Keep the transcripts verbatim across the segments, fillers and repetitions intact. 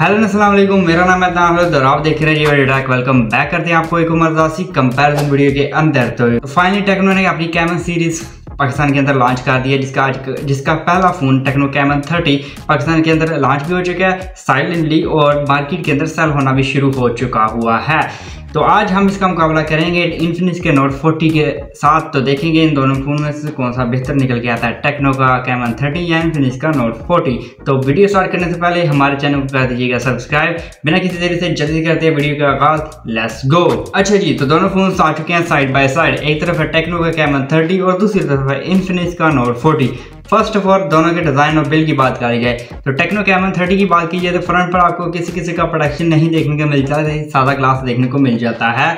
Hello अस्सलाम वालेकुम, मेरा नाम है तैनो और आप देख रहे हैं MediaTek। वेलकम बैक करते हैं आपको एक मर्दासी कंपैरिजन वीडियो के अंदर। तो फाइनली टेक्नो ने अपनी कैमन सीरीज पाकिस्तान के अंदर लॉन्च कर दिया, जिसका आज जिसका पहला फ़ोन टेक्नो कैमन तीस पाकिस्तान के अंदर लॉन्च भी हो चुका है साइलेंटली और मार्केट के अंदर सेल होना भी शुरू हो चुका हुआ है। तो आज हम इसका मुकाबला करेंगे इन्फिनिक्स के नोट चालीस के साथ। तो देखेंगे इन दोनों फ़ोन में से कौन सा बेहतर निकल के आता है, टेक्नो का कैमन तीस या इन्फिनिक्स का नोट चालीस। तो वीडियो स्टार्ट करने से पहले हमारे चैनल को कर दीजिएगा सब्सक्राइब। बिना किसी देरी से जल्दी करते हैं वीडियो का आगाज, लेट्स गो। अच्छा जी, तो दोनों फोन आ चुके हैं साइड बाय साइड। एक तरफ है टेक्नो का कैमन तीस और दूसरी तरफ है इन्फिनिक्स का नोट चालीस। फर्स्ट ऑफ ऑल दोनों के डिज़ाइन और बिल की बात करी जाए तो टेक्नो कैमन तीस की बात की जाए तो फ्रंट पर आपको किसी किसी का प्रोडक्शन नहीं देखने को मिलता है, सादा ग्लास देखने को मिल जाता है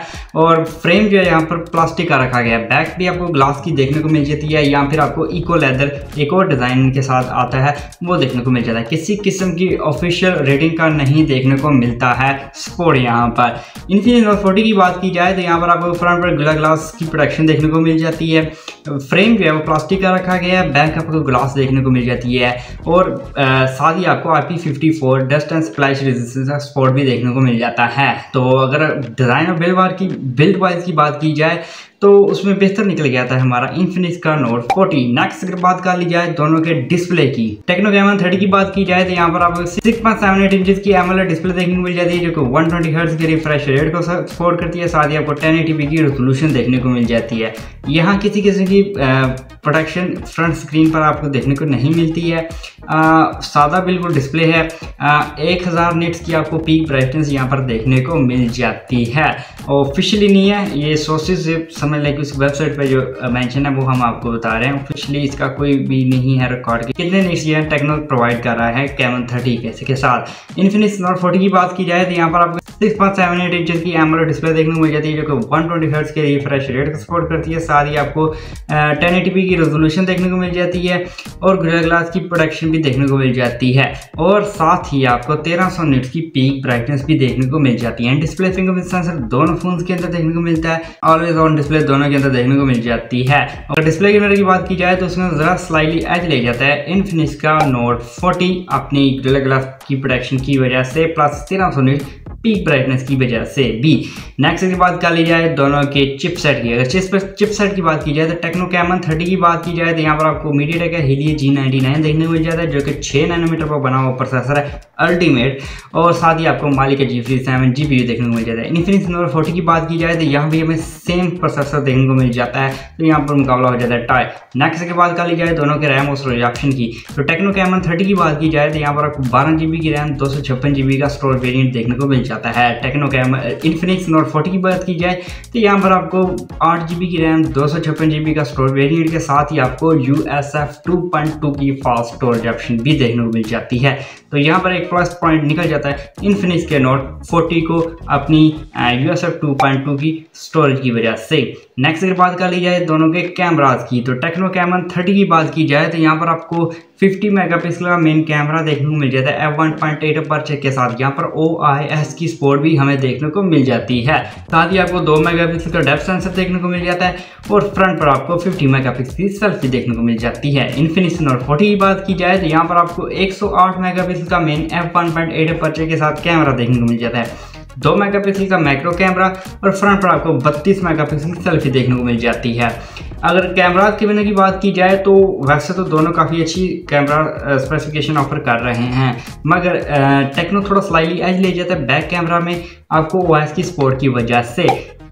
और फ्रेम जो है यहाँ पर प्लास्टिक का रखा गया है। बैक भी आपको ग्लास की देखने को मिल जाती है या फिर आपको इको लेदर एक और डिज़ाइन के साथ आता है वो देखने को मिल जाता है। किसी किस्म की ऑफिशियल रेटिंग का नहीं देखने को मिलता है स्पोर्ट यहाँ पर। इन्फिनिक्स नोट चालीस की बात की जाए तो यहाँ पर आपको फ्रंट पर ग्ला ग्लास की प्रोडक्शन देखने को मिल जाती है, फ्रेम जो है वो प्लास्टिक का रखा गया है, बैक आपको ग्लास देखने को मिल जाती है और साथ ही आपको I P fifty four dust and splash resistance का सपोर्ट भी देखने को मिल जाता है। तो अगर डिज़ाइन और बिल्ड वार की बिल्ड वाइज की बात की जाए तो उसमें बेहतर निकल गया था हमारा इन्फिनिक्स का नोट चालीस। नेक्स्ट अगर बात कर ली जाए दोनों के डिस्प्ले की, टेक्नो कैमन तीस की बात की जाए तो यहाँ पर आपको six point seven eight inches की एमोलेड डिस्प्ले देखने को मिल जाती है जो कि वन ट्वेंटी हर्ट्ज के रिफ्रेश रेट को सपोर्ट करती है। साथ ही आपको टेन एटी पी की रेजोल्यूशन देखने को मिल जाती है। यहाँ किसी किस्म की प्रोडक्शन फ्रंट स्क्रीन पर आपको देखने को नहीं मिलती है, आ, सादा बिल्कुल डिस्प्ले है। एक हज़ार निट्स की आपको पीक ब्राइटनेस यहाँ पर देखने को मिल जाती है। ऑफिशियली नहीं है ये, सोर्सेज हमें लेकिन उस वेबसाइट पे जो मेंशन है वो हम आपको बता रहे हैं। ऑफिशियली इसका कोई भी नहीं है रिकॉर्ड के कितने निट्स ये टेक्नो प्रोवाइड कर रहा है कैमन तीस के साथ। इन्फिनिक्स नोट चालीस की बात की जाए तो यहाँ पर आपको six point seven eight inches की एमोलेड डिस्प्ले देखने को मिल जाती है जो कि वन ट्वेंटी हर्ट्ज के रिफ्रेश रेट को सपोर्ट करती है। साथ ही आपको टेन एटी पी की रेजोल्यूशन देखने को मिल जाती है और गोरिल्ला ग्लास की प्रोडक्शन भी देखने को मिल जाती है और साथ ही आपको तेरह सौ निट्स की पीक ब्राइटनेस भी देखने को मिल जाती है। डिस्प्ले फिंगरप्रिंट सेंसर दोनों फोन के अंदर देखने को मिलता है, ऑलवेज ऑन डिस्प्ले दोनों के अंदर देखने को मिल जाती है। और डिस्प्ले कैमरे की बात की जाए तो उसमें ज़रा स्लाइडली एज ले जाता है इन्फिनिक्स का नोट चालीस अपनी गोरिल्ला ग्लास की प्रोडक्शन की वजह से प्लस तेरह सौ निट्स पीक ब्राइटनेस की वजह से भी। नेक्स्ट की बात कर ली जाए दोनों के चिपसेट की, अगर चिपसेट की बात की जाए तो टेक्नो कैमन तीस की बात की जाए तो यहाँ पर आपको MediaTek का हीलियो जी नाइन्टी नाइन देखने को मिल जाता है जो कि छः नैनोमीटर पर बना हुआ प्रोसेसर है अल्टीमेट और साथ ही आपको माली का G seven G P U देखने को मिल जाता है। इन्फिनिक्स नोट चालीस की बात की जाए तो यहाँ भी हमें सेम प्रोसेसर देखने को मिल जाता है, तो यहाँ पर मुकाबला हो जाता है टाई। नेक्स्ट की बात कर ली जाए दोनों के रैम और स्टोरेज ऑप्शन की तो टेक्नो कैमन तीस की बात की जाए तो यहाँ पर आपको बारह जी बी की रैम दो सौ छप्पन जी बी का स्टोरेज वेरियंट देखने को मिल जाता है। टेक्नो कैमन इन्फिनिक्स नोट चालीस की बात की जाए तो यहाँ पर आपको आठ जी बी की रैम दो सौ छप्पन जी बी का स्टोरेज वेरियंट के साथ ही आपको U S F two point two की फास्ट स्टोरेज ऑप्शन भी देखने को मिल जाती है। तो यहाँ पर एक प्लस पॉइंट निकल जाता है इन्फिनिक्स के नोट चालीस को अपनी U S F two point two की स्टोरेज की वजह से। नेक्स्ट अगर बात कर ली जाए दोनों के कैमराज की तो टेक्नो कैमन तीस की बात की जाए तो यहाँ पर आपको पचास मेगापिक्सल का मेन कैमरा देखने को मिल जाता है F one point eight aperture के साथ। यहाँ पर ओ आई एस की सपोर्ट भी हमें देखने को मिल जाती है। साथ ही आपको दो मेगापिक्सल का डेप्थ सेंसर देखने को मिल जाता है और फ्रंट पर आपको पचास मेगापिक्सल की सेल्फी देखने को मिल जाती है। इन्फिनिक्स नोट चालीस की बात की जाए तो यहाँ पर आपको एक सौ आठ मेगापिक्सल का main F one point eight aperture के साथ कैमरा देखने को मिल जाता है, दो मेगापिक्सल का मैक्रो कैमरा और फ्रंट पर आपको बत्तीस मेगापिक्सल की सेल्फी देखने को मिल जाती है। अगर कैमरा के बिना की बात की जाए तो वैसे तो दोनों काफ़ी अच्छी कैमरा स्पेसिफिकेशन ऑफर कर रहे हैं, मगर टेक्नो थोड़ा स्लाइडली एज ले जाता है बैक कैमरा में आपको ओ आई एस की सपोर्ट की वजह से।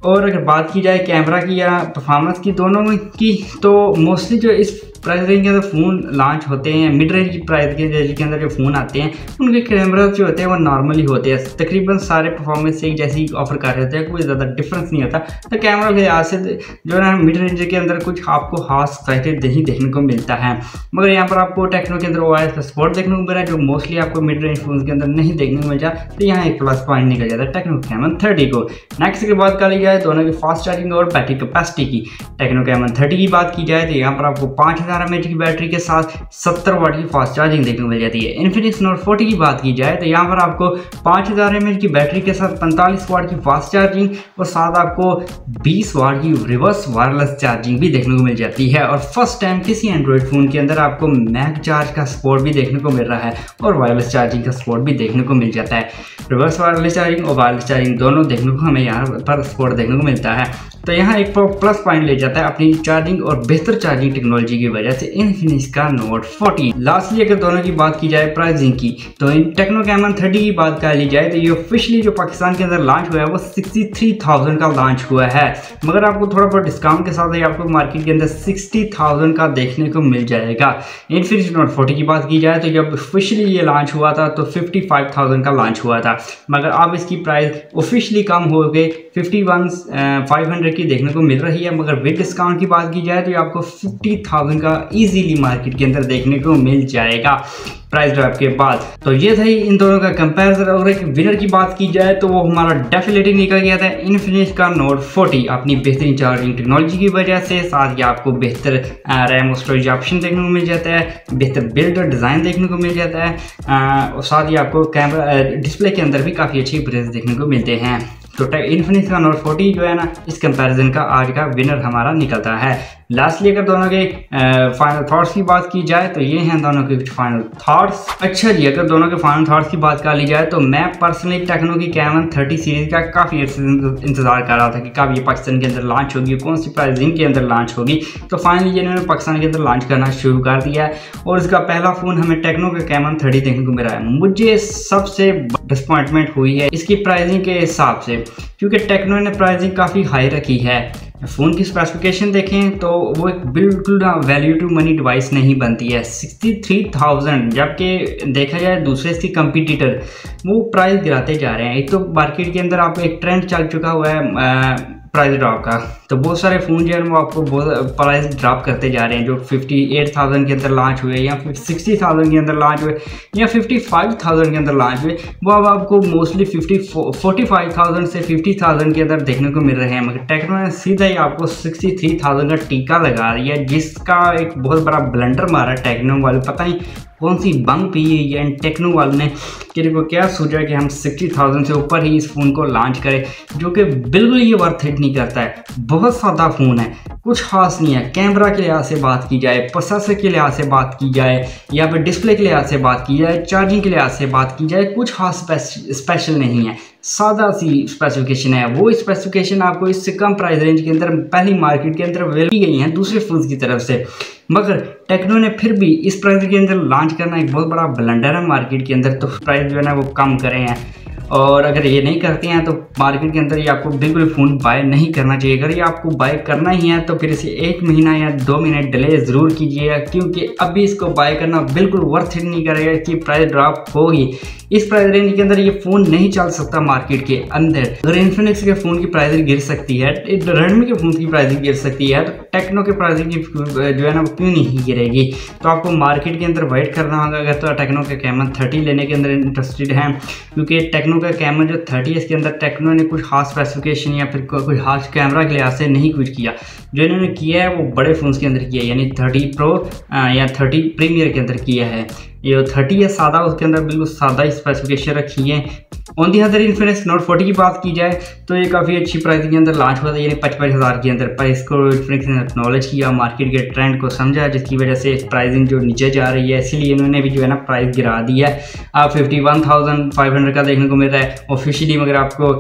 और अगर बात की जाए कैमरा की या परफॉर्मेंस की दोनों की तो मोस्टली जो इस प्राइस रेंज के अंदर फ़ोन लॉन्च होते हैं, मिड रेंज की प्राइस के रेंज के अंदर जो फ़ोन आते हैं उनके कैमरा जो होते हैं वो नॉर्मली होते हैं, तकरीबन सारे परफॉर्मेंस एक जैसी ऑफर कर रहे होते हैं, कोई ज़्यादा डिफरेंस नहीं होता। तो कैमरा के लिहाज से जो है मिड रेंज के अंदर कुछ आपको खास एक्साइटेड नहीं देखने को मिलता है, मगर यहाँ पर आपको टेक्नो के अंदर ओ आई एस का सपोर्ट देखने को मिल रहा है जो मोस्टली आपको मिड रेंज फोन के अंदर नहीं देखने को मिल जाता, तो यहाँ एक प्लस पॉइंट निकल जाता है टेक्नो कैमन तीस को। नेक्स्ट की बात कर ली जाए दोनों की फास्ट चार्जिंग और बैटरी कैपेसिटी की, टेक्नो कैमन तीस की बात की जाए तो यहाँ पर आपको पाँच हजार एम एच की बैटरी के साथ सत्तर वाट की फास्ट चार्जिंग देखने को मिल जाती है। इन्फिनिक्स नोट फोर्टी की बात की जाए तो यहाँ पर आपको पाँच हजार एम एच की बैटरी के साथ पैंतालीस वाट की फास्ट चार्जिंग और साथ आपको बीस वाट की रिवर्स वायरलेस चार्जिंग भी देखने को मिल जाती है। और फर्स्ट टाइम किसी एंड्रॉयड फ़ोन के अंदर आपको मैगचार्ज का सपोर्ट भी देखने को मिल रहा है और वायरलेस चार्जिंग का सपोर्ट भी देखने को मिल जाता है। रिवर्स वायरलेस चार्जिंग और वायरलेस चार्जिंग दोनों देखने को हमें यहाँ पर सपोर्ट देखने को मिलता है। तो यहाँ एक प्लस पॉइंट ले जाता है अपनी चार्जिंग और बेहतर चार्जिंग टेक्नोलॉजी की वजह से इन्फिनिक्स का नोट फोर्टीन। लास्टली अगर दोनों की बात की जाए प्राइसिंग की तो इन टेक्नो कैमन थर्टी की बात कर ली जाए तो ये ऑफिशियली जो पाकिस्तान के अंदर लॉन्च हुआ है वो सिक्सटी थ्री थाउजेंड का लॉन्च हुआ है, मगर आपको थोड़ा बहुत डिस्काउंट के साथ ही आपको मार्केट के अंदर सिक्सटी थाउजेंड का देखने को मिल जाएगा। इन्फिनिक्स नोट फोर्टी की बात की जाए तो जब ऑफिशियली ये लॉन्च हुआ था तो फिफ्टी फाइव थाउजेंड का लॉन्च हुआ था, मगर अब इसकी प्राइस ऑफिशियली कम हो गई फिफ्टी वन फाइव हंड्रेड की देखने को मिल रही है, मगर विद डिस्काउंट की बात की जाए तो ये आपको फिफ्टी थाउजेंड का ईजीली मार्केट के अंदर देखने को मिल जाएगा प्राइस ड्रॉप के बाद। तो ये था इन दोनों का कंपैरिजन। और एक विनर की बात की जाए तो वो हमारा डेफिनेटली निकल गया था इन्फिनिक्स का नोट फोर्टी अपनी बेहतरीन चार्जिंग टेक्नोलॉजी की वजह से, साथ ही आपको बेहतर रैम और स्टोरेज ऑप्शन देखने को मिल जाता है, बेहतर बिल्ड और डिज़ाइन देखने को मिल जाता है और साथ ही आपको कैमरा डिस्प्ले के अंदर भी काफ़ी अच्छी ब्रेस देखने को मिलते हैं। तो इन्फिनिक्स का नोट फोर्टी जो है ना इस कंपैरिजन का आज का विनर हमारा निकलता है। लास्टली अगर दोनों के फाइनल थॉट्स की बात की जाए तो ये हैं दोनों के फाइनल थॉट्स। अच्छा जी, अगर दोनों के फाइनल थॉट्स की बात कर ली जाए तो मैं पर्सनली टेक्नो की कैमन थर्टी सीरीज़ का काफ़ी इंतजार कर रहा था कि कब ये पाकिस्तान के अंदर लॉन्च होगी, कौन सी प्राइसिंग के अंदर लॉन्च होगी। तो फाइनली इन्होंने पाकिस्तान के अंदर लॉन्च करना शुरू कर दिया है और इसका पहला फ़ोन हमें टेक्नो का कैमन थर्टी देखने को मिला है। मुझे सबसे डिसअपॉइंटमेंट हुई है इसकी प्राइसिंग के हिसाब से, क्योंकि टेक्नो ने प्राइसिंग काफ़ी हाई रखी है। फ़ोन की स्पेसिफिकेशन देखें तो वो एक बिल्कुल वैल्यू टू मनी डिवाइस नहीं बनती है सिक्सटी थ्री थाउजेंड, जबकि देखा जाए दूसरे इसकी कंपटीटर वो प्राइस गिराते जा रहे हैं। एक तो मार्केट के अंदर आपको एक ट्रेंड चल चुका हुआ है प्राइस ड्रॉप का, तो बहुत सारे फ़ोन जो है वो आपको बहुत प्राइस ड्रॉप करते जा रहे हैं, जो अट्ठावन हज़ार के अंदर लॉन्च हुए या फिर साठ हज़ार के अंदर लॉन्च हुए या पचपन हज़ार के अंदर लॉन्च हुए, वो अब आपको मोस्टली पैंतालीस हज़ार से पचास हज़ार के अंदर देखने को मिल रहे हैं। मगर टेक्नो ने सीधा ही आपको तिरसठ हज़ार का टीका लगा दिया, जिसका एक बहुत बड़ा ब्लंडर मारा टेक्नो वाले। पता नहीं कौन सी बंग पी है या टेक्नो वाले ने, किसी को क्या सोचा कि हम साठ हज़ार से ऊपर ही इस फ़ोन को लॉन्च करें, जो कि बिल्कुल ये वर्थ इट नहीं करता है। बहुत सादा फ़ोन है, कुछ खास नहीं है। कैमरा के लिहाज से बात की जाए, प्रोसेसर के लिहाज से बात की जाए या फिर डिस्प्ले के लिहाज से बात की जाए, चार्जिंग के लिहाज से बात की जाए, कुछ खास स्पेशल नहीं है। सादा सी स्पेसिफिकेशन है, वो स्पेसिफिकेशन आपको इससे कम प्राइस रेंज के अंदर पहली मार्केट के अंदर मिल गई हैं दूसरे फोन की तरफ से, मगर टेक्नो ने फिर भी इस प्राइस के अंदर लॉन्च करना एक बहुत बड़ा ब्लंडर है मार्केट के अंदर। तो प्राइस जो है ना वो कम करें हैं, और अगर ये नहीं करते हैं तो मार्केट के अंदर ये आपको बिल्कुल फ़ोन बाय नहीं करना चाहिए। अगर ये आपको बाय करना ही है तो फिर इसे एक महीना या दो महीने डिले ज़रूर कीजिएगा, क्योंकि अभी इसको बाय करना बिल्कुल वर्थ इट नहीं करेगा कि प्राइस ड्रॉप होगी। इस प्राइस रेंज के अंदर ये फ़ोन नहीं चल सकता मार्केट के अंदर। अगर इन्फिनिक्स के फ़ोन की प्राइस गिर सकती है, रेडमी के फ़ोन की प्राइस गिर सकती है, तो टेक्नो के प्राइस की जो है ना वो क्यों नहीं गिरेगी। तो आपको मार्केट के अंदर वेट करना होगा अगर तो टेक्नो का कैमन थर्टी लेने के अंदर इंटरेस्टेड हैं, क्योंकि टेक्नो का कैमरा जो थर्टी है इसके अंदर टेक्नो ने कुछ खास स्पेसिफिकेशन या फिर कुछ खास कैमरा के लिहाज से नहीं कुछ किया। जो इन्होंने किया है वो बड़े फ़ोन्स के अंदर किया है, यानी थर्टी प्रो या थर्टी प्रीमियर के अंदर किया है। ये थर्टी है सादा, उसके अंदर बिल्कुल सादा ही स्पेसिफिकेशन रखी है। On the other Infinix Note forty की बात की जाए तो ये काफ़ी अच्छी प्राइस के अंदर लॉन्च हुआ था, यानी पचपन हज़ार के अंदर। प्राइस को इन्फिनिक्स ने एक्नॉलेज किया, मार्केट के ट्रेंड को समझा, जिसकी वजह से प्राइसिंग जो नीचे जा रही है इसलिए इन्होंने भी जो है ना प्राइस गिरा दी है। आप fifty one thousand five hundred का देखने को मिल रहा है ऑफिशियली, मगर आपको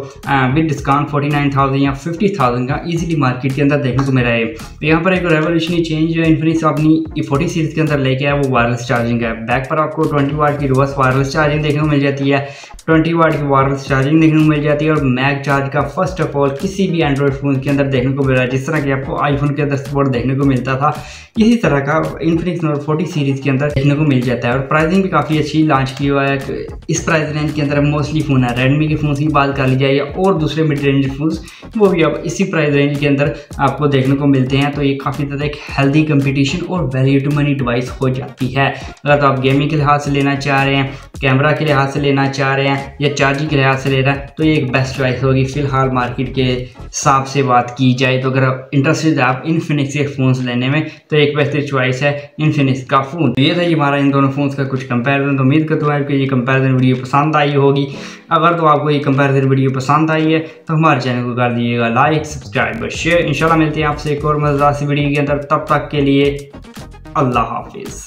with discount forty nine thousand या फिफ्टी थाउजेंड का ईजिली मार्केट के अंदर देखने को मिल रहा है। यहाँ पर एक रेवोल्यूशनरी चेंज जो इन्फिनिक्स अपनी फोर्टी सीरीज़ के अंदर लेके आया वो वायरलेस चार्जिंग है। बैक पर आपको ट्वेंटी वाट की रिवर्स वायरलेस चार्जिंग देखने को मिल जाती है, ट्वेंटी वाट की वायरलेस चार्जिंग देखने को मिल जाती है और मैग चार्ज का फर्स्ट ऑफ ऑल किसी भी एंड्रॉयड फ़ोन के अंदर देखने को मिल रहा है। जिस तरह कि आपको आईफोन के अंदर सपोर्ट देखने को मिलता था, इसी तरह का इन्फिनिक्स नोट फोर्टी सीरीज़ के अंदर देखने को मिल जाता है। और प्राइसिंग भी काफ़ी अच्छी लॉन्च की हुआ है। इस प्राइस रेंज के अंदर मोस्टली फ़ोन है, रेडमी के फ़ोन की बात कर ली जाए या और दूसरे मिड रेंज फ़ोन, वो भी आप इसी प्राइस रेंज के अंदर आपको देखने को मिलते हैं। तो ये काफ़ी ज़्यादा एक हेल्दी कंपटीशन और वैल्यू टू मनी डिवाइस हो जाती है। अगर तो आप गेमिंग के लिहाज से लेना चाह रहे हैं कैमरा के लिहाज से लेना चाह रहे हैं या चार्जिंग के लिहाज से ले रहे हैं तो ये एक बेस्ट चॉइस होगी फ़िलहाल मार्केट के हिसाब से बात की जाए तो। अगर आप इंटरेस्टेड है आप इन्फिनिक्स के फ़ोन्स लेने में तो एक बेहतर चॉइस है इन्फिनिक्स का फ़ोन। ये था हमारा इन दोनों फ़ोन्स का कुछ कंपैरिजन। तो उम्मीद करता हूँ आपको ये कंपैरिजन वीडियो पसंद आई होगी। अगर तो आपको ये कंपैरिजन वीडियो पसंद आई है तो हमारे चैनल को कर दीजिएगा लाइक, सब्सक्राइब और शेयर। इंशाल्लाह मिलते हैं आपसे एक और मज़ेदार सी वीडियो के अंदर। तब तक के लिए अल्लाह हाफिज़।